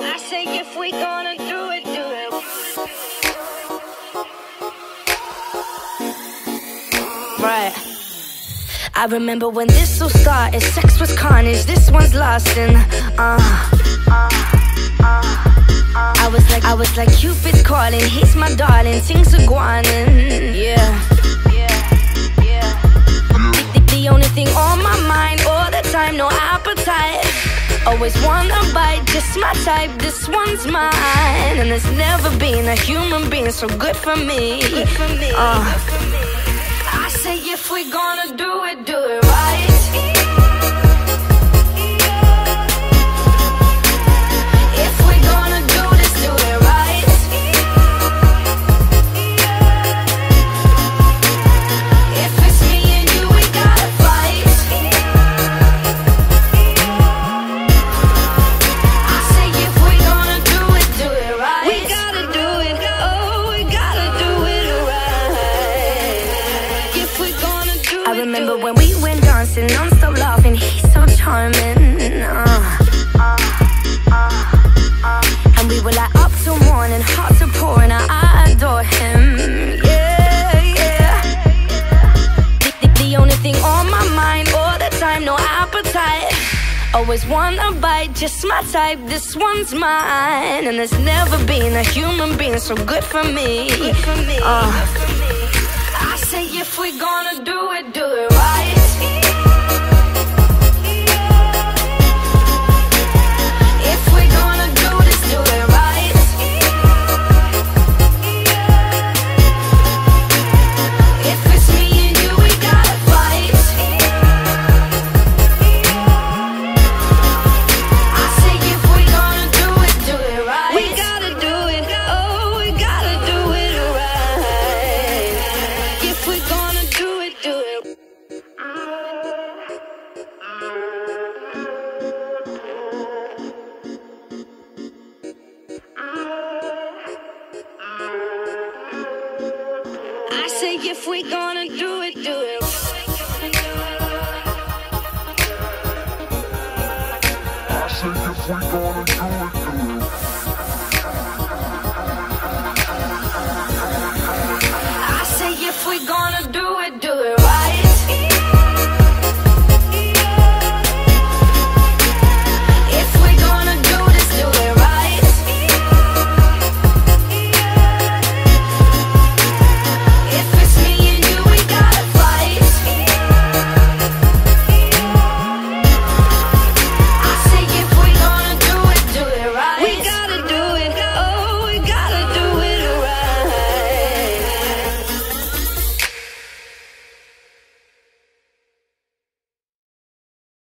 I say if we gonna do it right. I remember when this all started. Sex was carnage, this one's lasting. I was like Cupid's calling. He's my darling, things are guanin'. Yeah. The only thing on my mind all the time, no appetite. Always wanna bite, just my type, this one's mine. And there's never been a human being so good for me. I say if we gonna do it right. If we gonna do this, do it right. If it's me and you, we gotta fight. I say if we gonna do it right. We gotta do it, oh, we gotta do it right. If we gonna do it. I remember when we went dancing, I'm so laughing, he's so charming. And we were like up till morning, hearts are pouring, I adore him. The only thing on my mind all the time, no appetite. Always wanna bite, just my type, this one's mine. And there's never been a human being so good for me. I say if we gonna do it right. I say if we gonna do it I say if we gonna do it